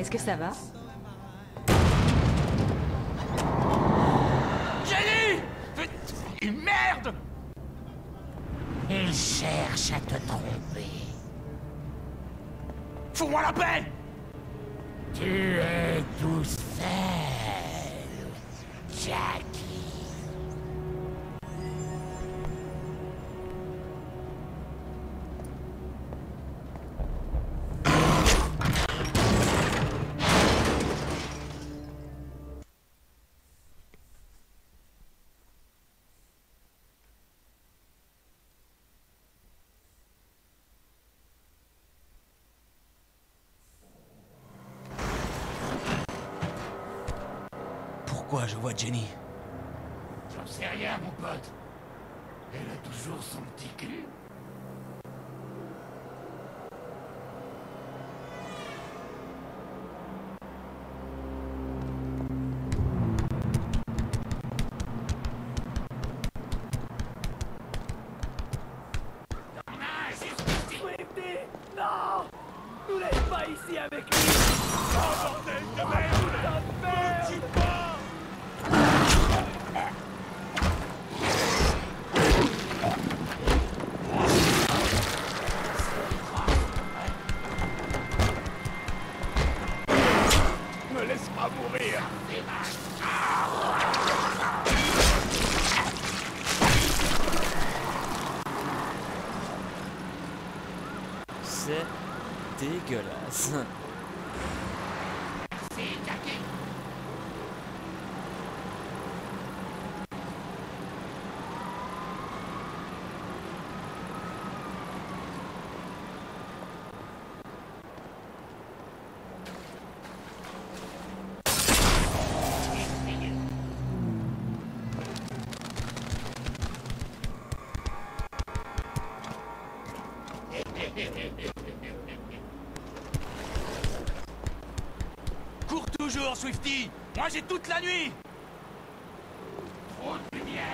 Est-ce que ça va? Jenny! Merde! Il cherche à te tromper. Fous-moi la paix! Tu es tout seul, Jackie. Pourquoi je vois Jenny? J'en sais rien, mon pote. Elle a toujours son petit cul. Dégueulasse. Toujours, Swifty! Moi, j'ai toute la nuit! Trop de lumière!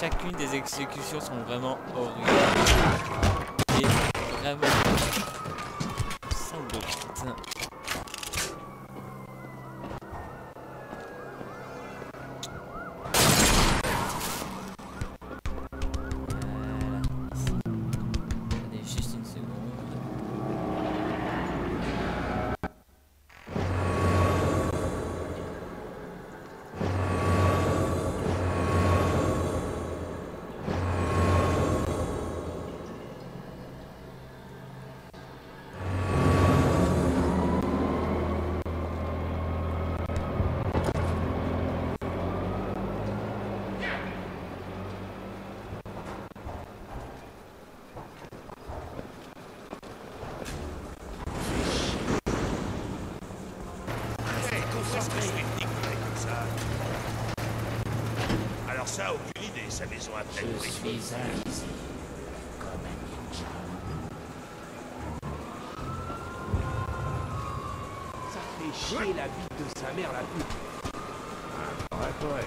Chacune des exécutions sont vraiment horribles. Et vraiment... sans doute. Sa maison a peut-être pris le visage. Ça fait chier la bite de sa mère, la pute. Encore à toi.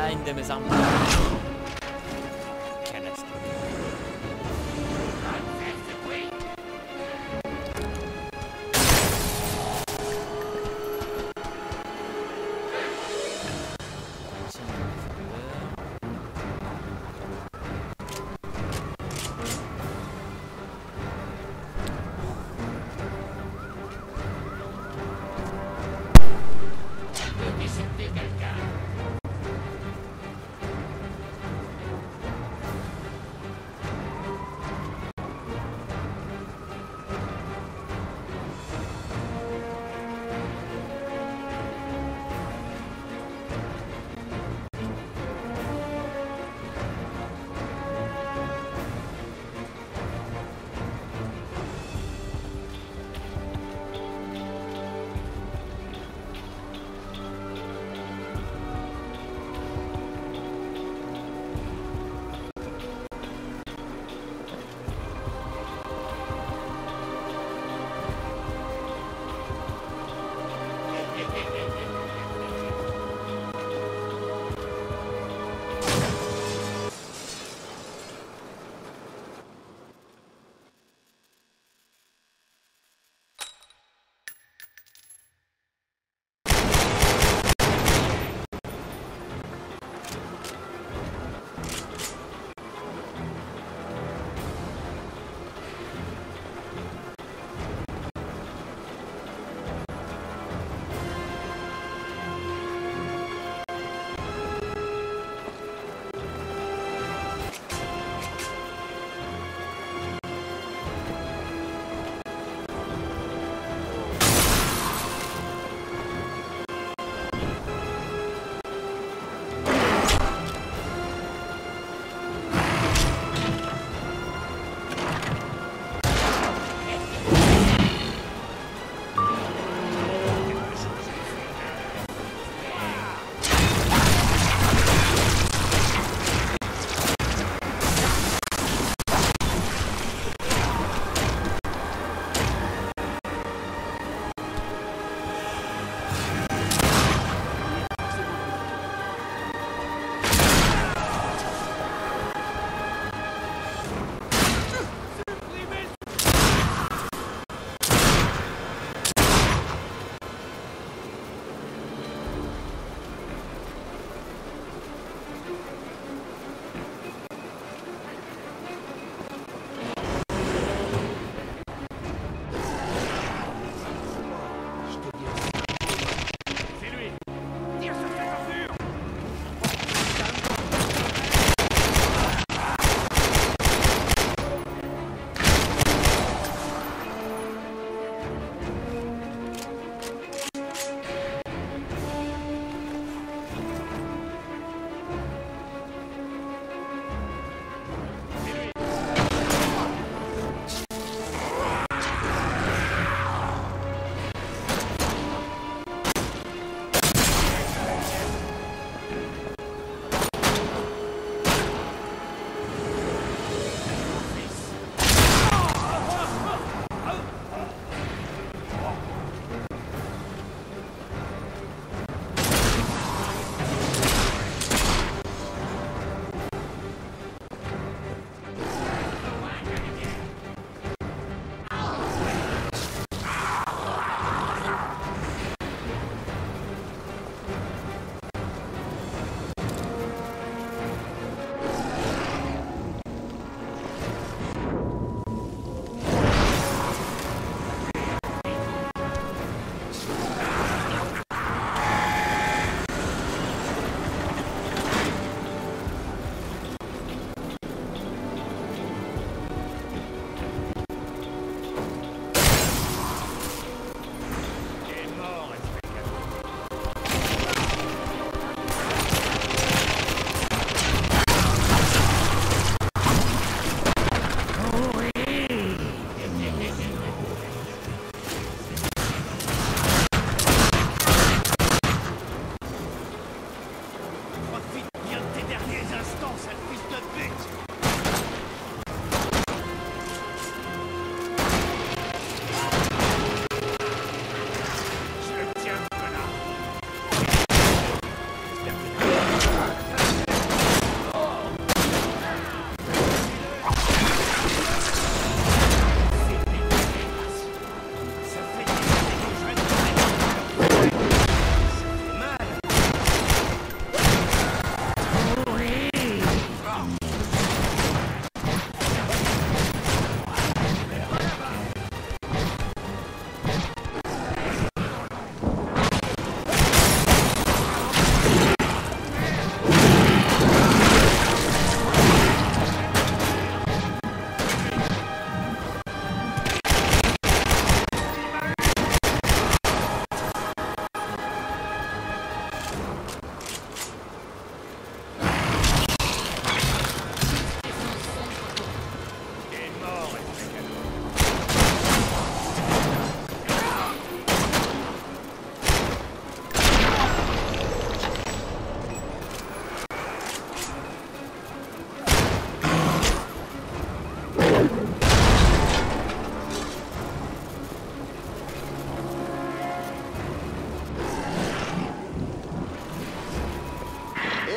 behind them is on canister.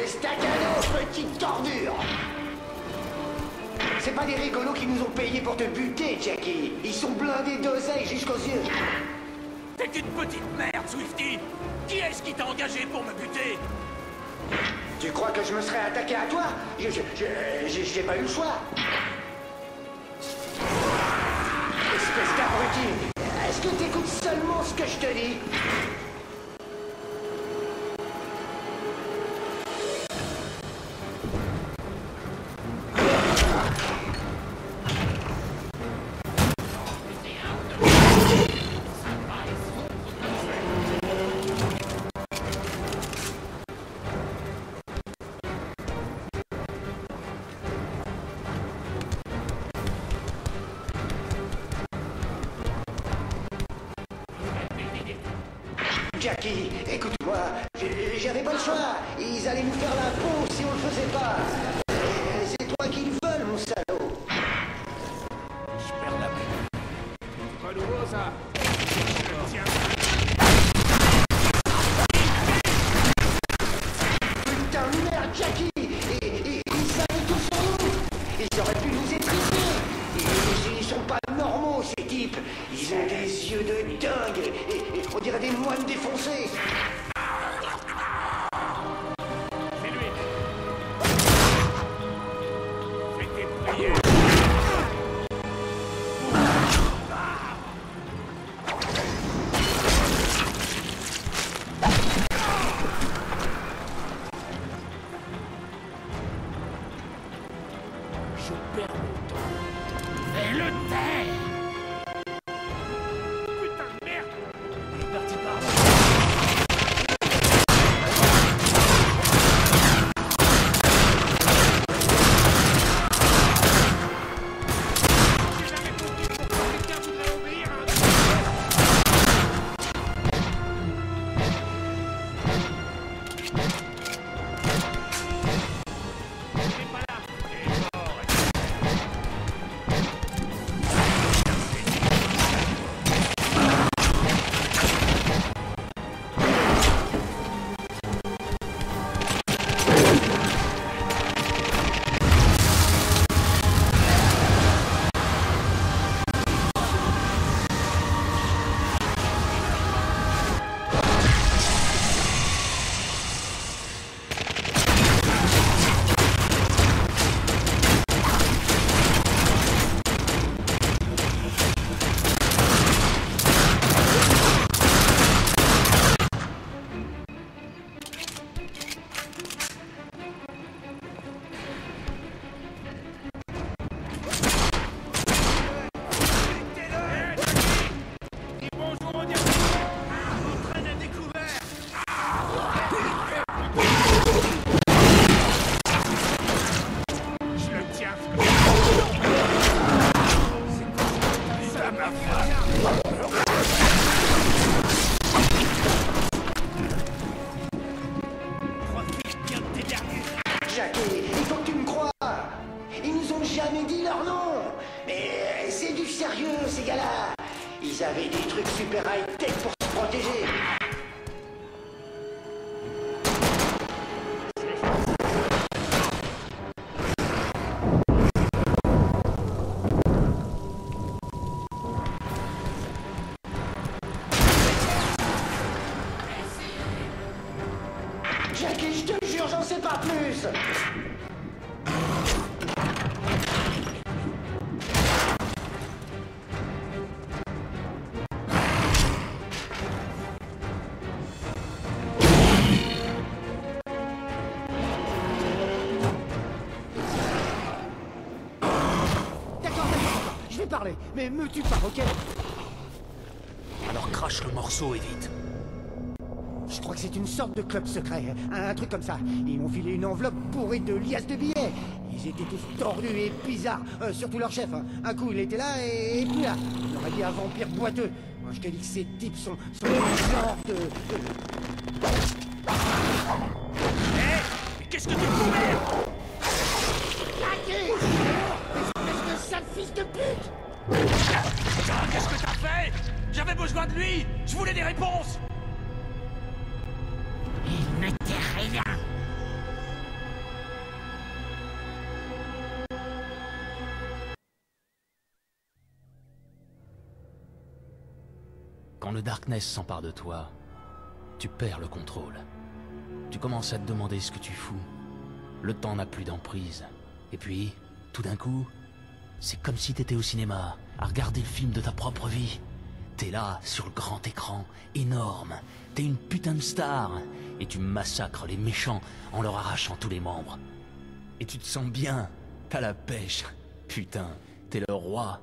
Staccanos, petite tordure! C'est pas des rigolos qui nous ont payés pour te buter, Jackie. Ils sont blindés d'oseille jusqu'aux yeux. T'es qu'une petite merde, Swifty. Qui est-ce qui t'a engagé pour me buter? Tu crois que je me serais attaqué à toi? J'ai pas eu le choix. Espèce d'abruti. Est-ce que t'écoutes seulement ce que je te dis? Jackie, écoute-moi, j'avais pas le choix. Ils allaient nous faire la peau si on le faisait pas. C'est toi qu'ils veulent, mon salaud. Je perds la paix. C'est pas nouveau, ça. Je tiens. Putain de merde, Jackie. Ils savaient tout sur nous. Ils auraient pu nous étriper. Ils sont pas normaux, ces types. Ils ont des yeux de dingue. On dirait des moines défoncés. C'est lui. C'était plié. Je perds mon temps. Et le terre. Ils avaient des trucs super high-tech pour se protéger. Jackie, je te jure, j'en sais pas plus. Mais me tue pas, ok? Alors crache le morceau et vite. Je crois que c'est une sorte de club secret, un truc comme ça. Ils m'ont filé une enveloppe bourrée de liasses de billets. Ils étaient tous tordus et bizarres, surtout leur chef. Un coup il était là et puis là. On aurait dit un vampire boiteux. Moi je te dis que ces types sont genre de... Hey, mais qu'est-ce que tu fous? Sale fils de pute! Putain, qu'est-ce que t'as fait? J'avais besoin de lui! Je voulais des réponses! Il n'était rien! Quand le Darkness s'empare de toi, tu perds le contrôle. Tu commences à te demander ce que tu fous. Le temps n'a plus d'emprise. Et puis, tout d'un coup, c'est comme si t'étais au cinéma, à regarder le film de ta propre vie. T'es là, sur le grand écran, énorme. T'es une putain de star. Et tu massacres les méchants en leur arrachant tous les membres. Et tu te sens bien. T'as la pêche. Putain, t'es le roi.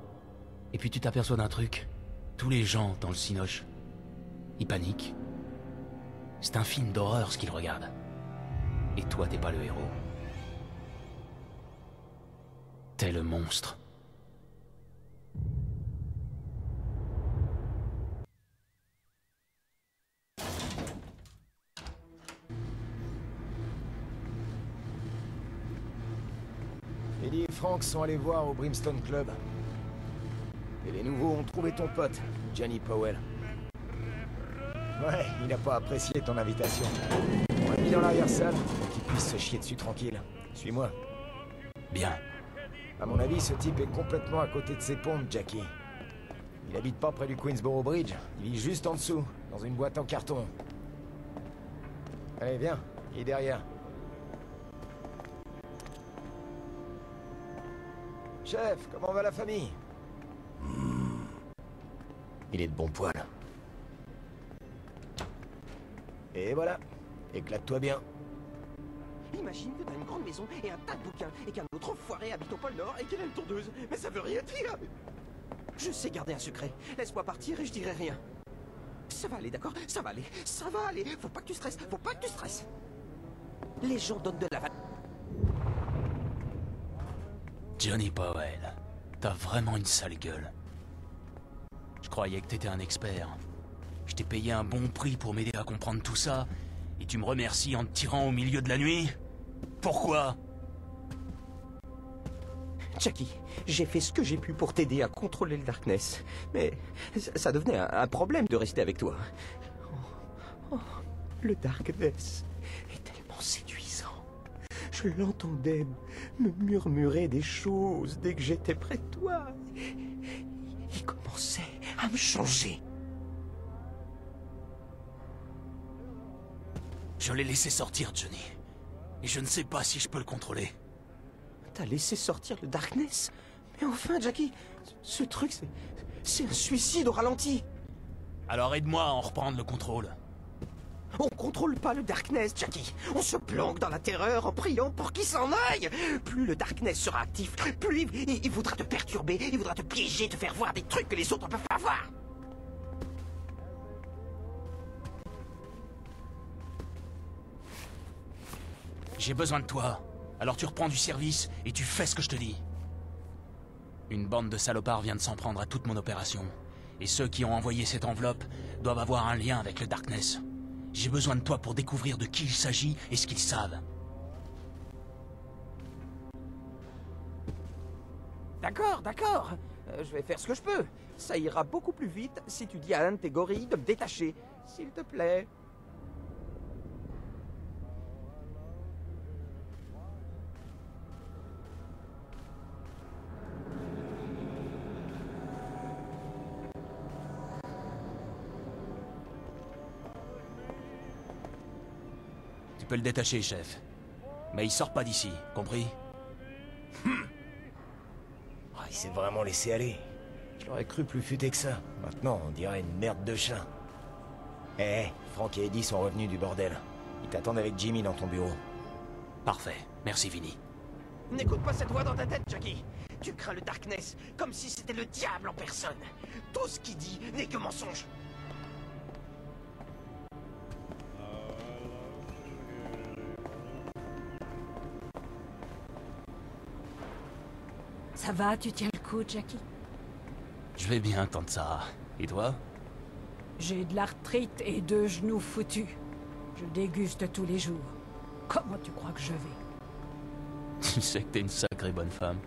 Et puis tu t'aperçois d'un truc. Tous les gens dans le cinoche, ils paniquent. C'est un film d'horreur ce qu'ils regardent. Et toi, t'es pas le héros. T'es le monstre. Ellie et Frank sont allés voir au Brimstone Club. Et les nouveaux ont trouvé ton pote, Johnny Powell. Ouais, il n'a pas apprécié ton invitation. On l'a mis dans l'arrière-salle pour qu'il puisse se chier dessus tranquille. Suis-moi. Bien. À mon avis, ce type est complètement à côté de ses pompes, Jackie. Il habite pas près du Queensborough Bridge. Il vit juste en dessous, dans une boîte en carton. Allez, viens. Il est derrière. Chef, comment va la famille? Il est de bon poil. Et voilà. Éclate-toi bien. Imagine que t'as une grande maison et un tas de bouquins, et qu'un autre enfoiré habite au pôle Nord et qu'elle a une tondeuse. Mais ça veut rien dire. Je sais garder un secret. Laisse-moi partir et je dirai rien. Ça va aller, d'accord? Ça va aller. Ça va aller. Faut pas que tu stresses. Faut pas que tu stresses. Les gens donnent de la valeur. Johnny Powell, t'as vraiment une sale gueule. Je croyais que t'étais un expert. Je t'ai payé un bon prix pour m'aider à comprendre tout ça, et tu me remercies en te tirant au milieu de la nuit? Pourquoi? Jackie, j'ai fait ce que j'ai pu pour t'aider à contrôler le Darkness, mais ça devenait un problème de rester avec toi. Oh, le Darkness est tellement séduisant. Je l'entendais me murmurer des choses dès que j'étais près de toi. Il commençait à me changer. Je l'ai laissé sortir, Johnny. Et je ne sais pas si je peux le contrôler. T'as laissé sortir le Darkness? Mais enfin, Jackie, ce truc, c'est un suicide au ralenti. Alors aide-moi à en reprendre le contrôle. On contrôle pas le Darkness, Jackie. On se planque dans la terreur en priant pour qu'il s'en aille. Plus le Darkness sera actif, plus il voudra te perturber, il voudra te piéger, te faire voir des trucs que les autres ne peuvent pas voir. J'ai besoin de toi. Alors tu reprends du service et tu fais ce que je te dis. Une bande de salopards vient de s'en prendre à toute mon opération. Et ceux qui ont envoyé cette enveloppe doivent avoir un lien avec le Darkness. J'ai besoin de toi pour découvrir de qui il s'agit et ce qu'ils savent. D'accord, d'accord. Je vais faire ce que je peux. Ça ira beaucoup plus vite si tu dis à l'un de tes gorilles de me détacher. S'il te plaît. Tu peux le détacher, chef. Mais il sort pas d'ici, compris? Oh, il s'est vraiment laissé aller. Je l'aurais cru plus futé que ça. Maintenant, on dirait une merde de chien. Eh, hey, Frank et Eddie sont revenus du bordel. Ils t'attendent avec Jimmy dans ton bureau. Parfait. Merci, Vinny. N'écoute pas cette voix dans ta tête, Jackie. Tu crains le Darkness comme si c'était le diable en personne. Tout ce qu'il dit n'est que mensonge. Ça va, tu tiens le coup, Jackie? Je vais bien, tante Sarah. Et toi? J'ai de l'arthrite et deux genoux foutus. Je déguste tous les jours. Comment tu crois que je vais? Tu sais que t'es une sacrée bonne femme.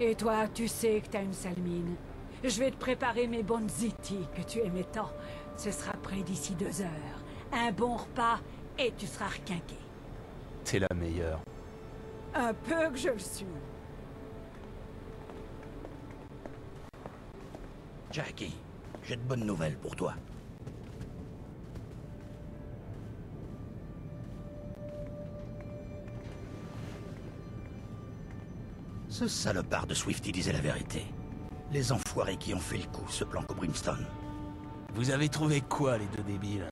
Et toi, tu sais que t'as une sale mine. Je vais te préparer mes bonnes ziti que tu aimais tant. Ce sera prêt d'ici 2 heures. Un bon repas et tu seras requinqué. T'es la meilleure. Un peu que je le suis. Jackie, j'ai de bonnes nouvelles pour toi. Ce salopard de Swifty disait la vérité. Les enfoirés qui ont fait le coup se planquent au Brimstone. Vous avez trouvé quoi, les deux débiles?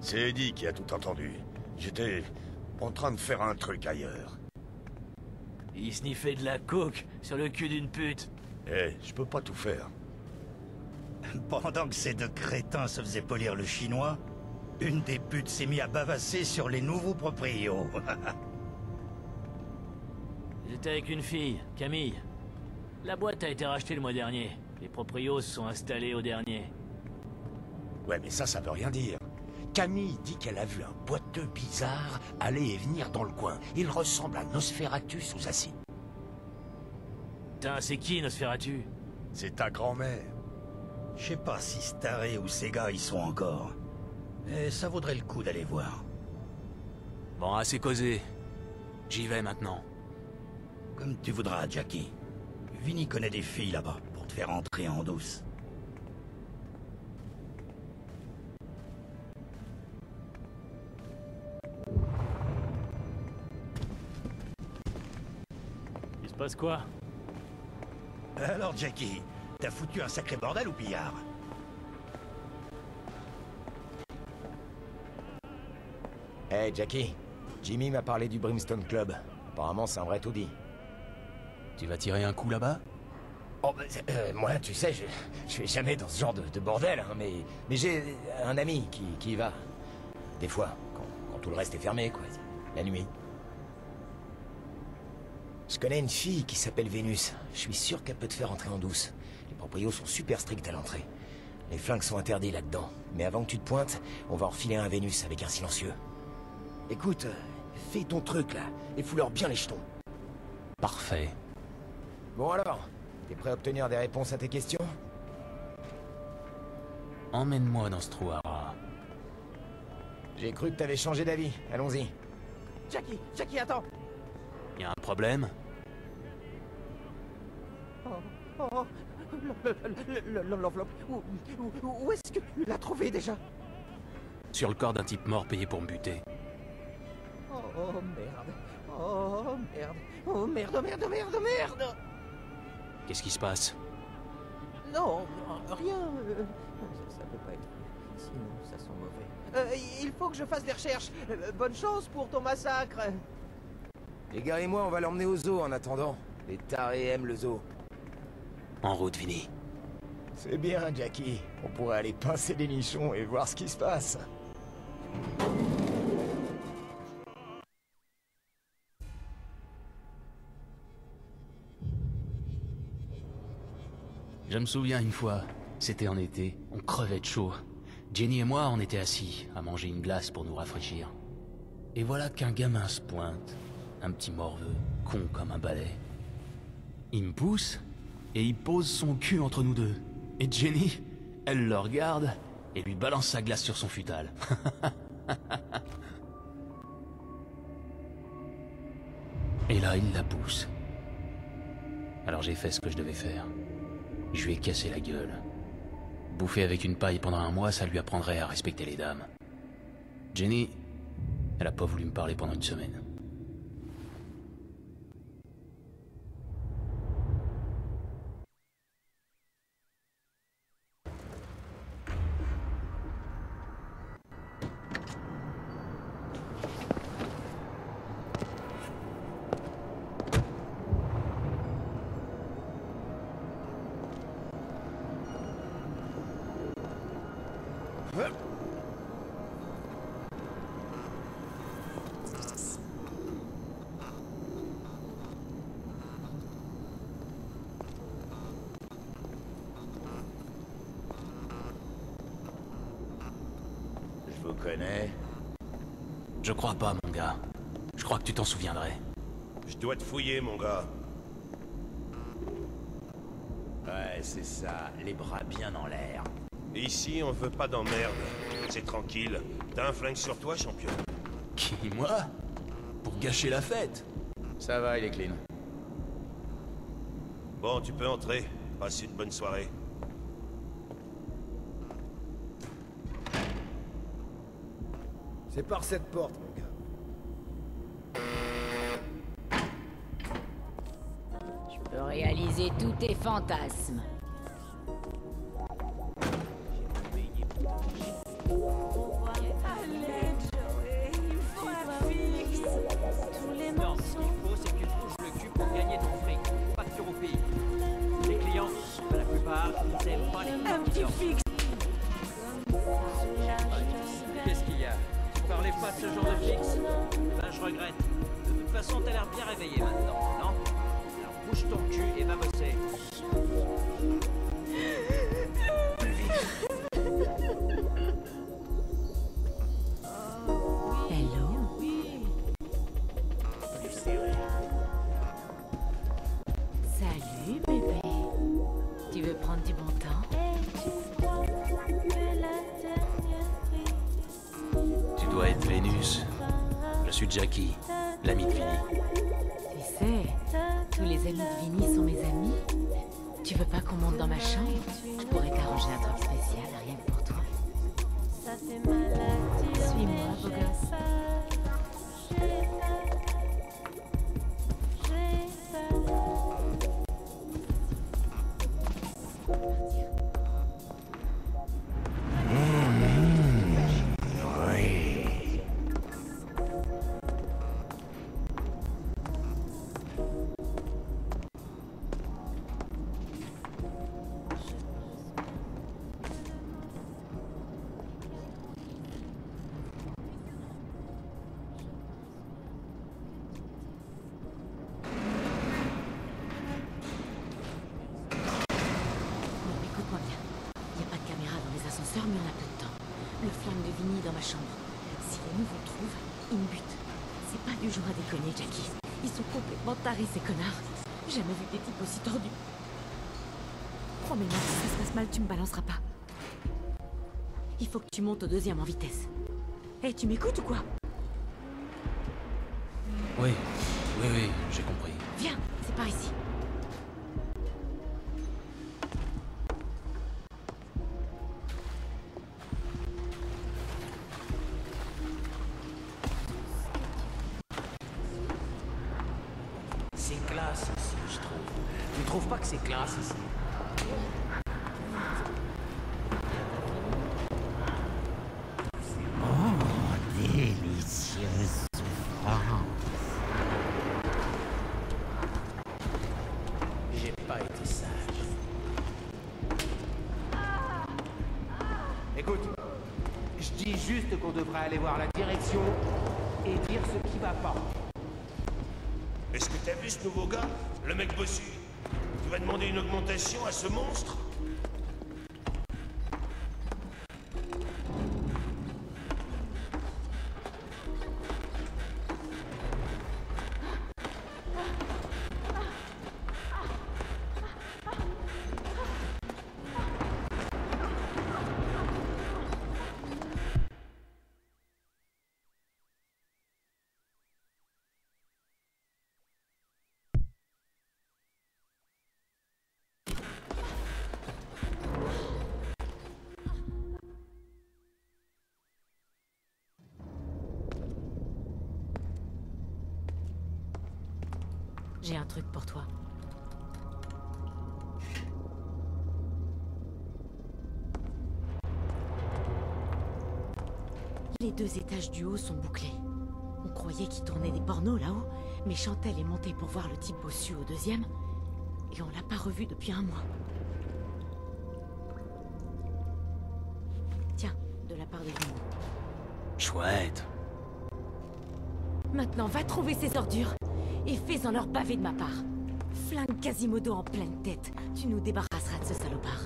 C'est Eddie qui a tout entendu. J'étais en train de faire un truc ailleurs. Il sniffait de la coke sur le cul d'une pute. Eh, je peux pas tout faire. Pendant que ces deux crétins se faisaient polir le chinois, une des putes s'est mise à bavasser sur les nouveaux proprios. J'étais avec une fille, Camille. La boîte a été rachetée le mois dernier. Les proprios se sont installés au dernier. Ouais, mais ça veut rien dire. Camille dit qu'elle a vu un boiteux bizarre aller et venir dans le coin. Il ressemble à Nosferatu sous acide. Putain, c'est qui Nosferatu? C'est ta grand-mère. Je sais pas si ce taré ou ces gars y sont encore. Mais ça vaudrait le coup d'aller voir. Bon, assez causé. J'y vais maintenant. Comme tu voudras, Jackie. Vinny connaît des filles là-bas pour te faire entrer en douce. Il se passe quoi? Alors Jackie, t'as foutu un sacré bordel ou pillard? Hey Jackie, Jimmy m'a parlé du Brimstone Club. Apparemment c'est un vrai taudis. Tu vas tirer un coup là-bas? Oh bah, moi tu sais, je vais jamais dans ce genre de bordel, hein, mais j'ai un ami qui y va. Des fois, quand tout le reste est fermé quoi, la nuit. Je connais une fille qui s'appelle Venus. Je suis sûr qu'elle peut te faire entrer en douce. Les proprios sont super stricts à l'entrée. Les flingues sont interdits là-dedans. Mais avant que tu te pointes, on va en refiler un à Vénus avec un silencieux. Écoute, fais ton truc là, et fous-leur bien les jetons. Parfait. Bon alors, t'es prêt à obtenir des réponses à tes questions? Emmène-moi dans ce trou à rats. J'ai cru que t'avais changé d'avis, allons-y. Jackie, attends! Y'a un problème? Oh, l'enveloppe, où est-ce que tu l'as trouvée déjà? Sur le corps d'un type mort payé pour me buter. Oh merde. Qu'est-ce qui se passe? Non, rien. Ça peut pas être. Sinon, ça sent mauvais. Il faut que je fasse des recherches. Bonne chance pour ton massacre. Les gars et moi, on va l'emmener au zoo en attendant. Les tarés aiment le zoo. En route, Vinny. C'est bien, Jackie. On pourrait aller pincer des nichons et voir ce qui se passe. Je me souviens une fois, c'était en été, on crevait de chaud. Jenny et moi, on était assis, à manger une glace pour nous rafraîchir. Et voilà qu'un gamin se pointe. Un petit morveux, con comme un balai. Il me pousse, et il pose son cul entre nous deux. Et Jenny, elle le regarde, et lui balance sa glace sur son futal. Et là, il la pousse. Alors j'ai fait ce que je devais faire. Je lui ai cassé la gueule. Bouffer avec une paille pendant un mois, ça lui apprendrait à respecter les dames. Jenny, elle a pas voulu me parler pendant une semaine. Je crois pas, mon gars. Je crois que tu t'en souviendrais. Je dois te fouiller, mon gars. Ouais, c'est ça. Les bras bien en l'air. Ici, on veut pas d'emmerde. C'est tranquille. T'as un flingue sur toi, champion? Qui, moi? Pour gâcher la fête? Ça va, il est clean. Bon, tu peux entrer. Passe une bonne soirée. C'est par cette porte, mon gars. réaliser tous tes fantasmes. Qu'est-ce qu'il y a? Tu parlais pas de ce genre de fixe? Ben je regrette. De toute façon, t'as l'air bien réveillé maintenant, non? Alors bouge ton cul et va bosser. Jackie, l'ami de Vinny. Tu sais, tous les amis de Vinny sont mes amis. Tu veux pas qu'on monte dans ma chambre? Je pourrais t'arranger un truc spécial, rien que pour toi. Suis-moi, beau gosse. Taré ces connards. J'ai jamais vu des types aussi tordus. Promets-moi que si ça se passe mal, tu me balanceras pas. Il faut que tu montes au deuxième en vitesse. Hé, tu m'écoutes ou quoi? Oui, j'ai compris. Viens, c'est par ici. Qu'on devra aller voir la direction et dire ce qui va pas. Est-ce que t'as vu ce nouveau gars? Le mec bossu? Tu vas demander une augmentation à ce monstre? J'ai un truc pour toi. Les deux étages du haut sont bouclés. On croyait qu'ils tournaient des pornos là-haut, mais Chantel est montée pour voir le type bossu au deuxième, et on l'a pas revu depuis un mois. Tiens, de la part de Vinny. Chouette. Maintenant, va trouver ces ordures. Et fais-en leur pavé de ma part. Flingue Quasimodo en pleine tête. Tu nous débarrasseras de ce salopard.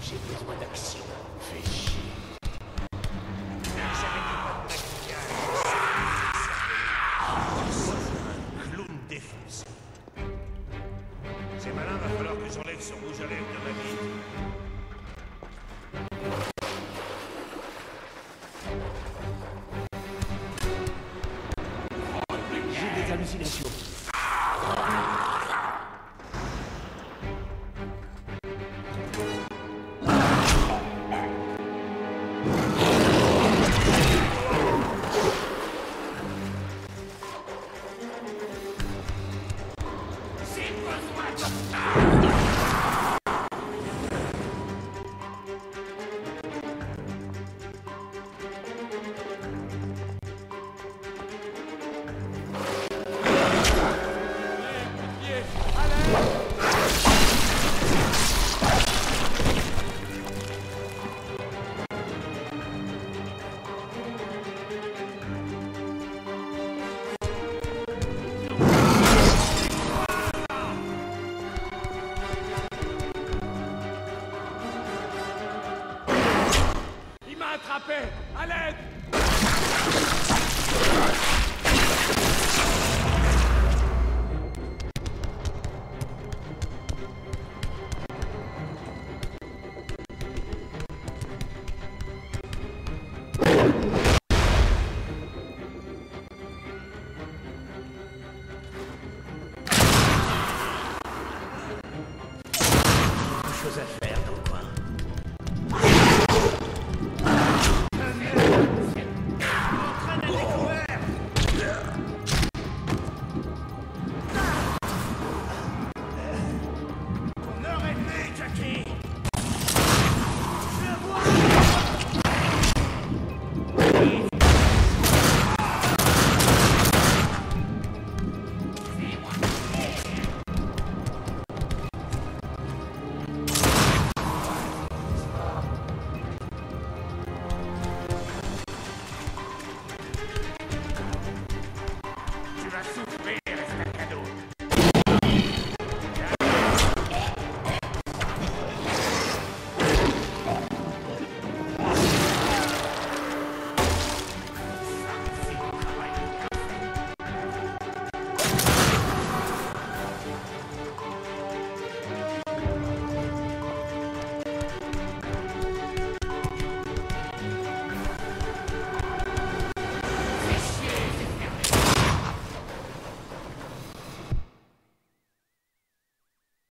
J'ai besoin d'action. Fais chier. C'est un clown défoncé. C'est malin, va falloir que j'enlève ce rouge à lèvres de ma vie. attrapé! À l'aide!